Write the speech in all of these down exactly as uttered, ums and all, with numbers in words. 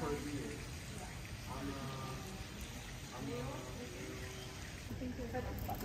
per year. I'm, uh, I'm, uh, I think you had a bucket.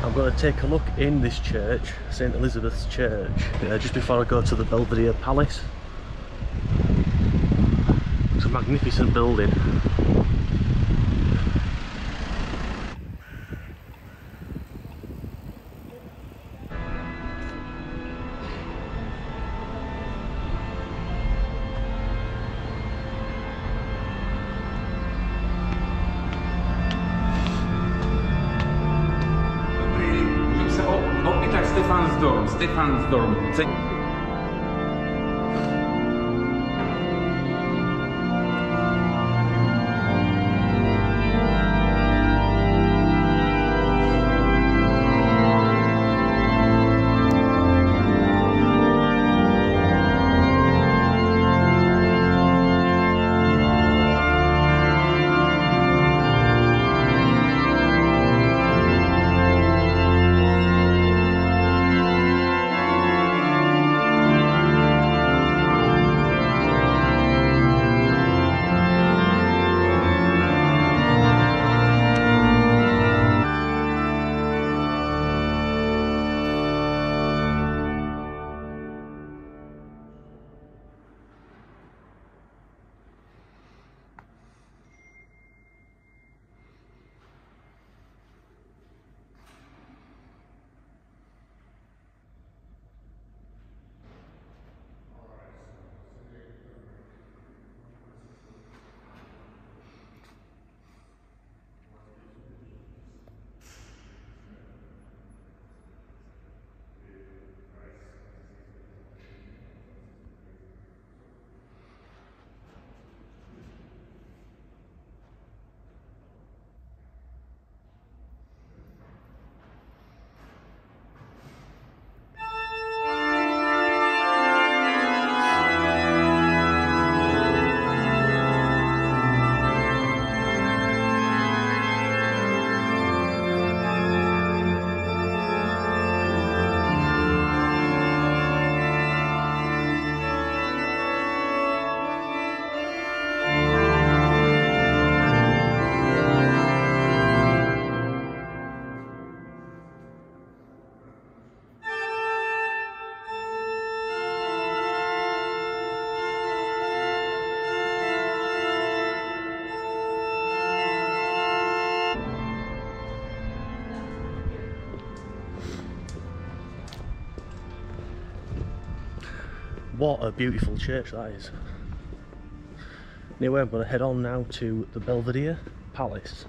I'm going to take a look in this church, Saint Elizabeth's Church, uh, just before I go to the Belvedere Palace. It's a magnificent building. Stefansdorm, Stefansdorm. What a beautiful church that is. Anyway, I'm going to head on now to the Belvedere Palace.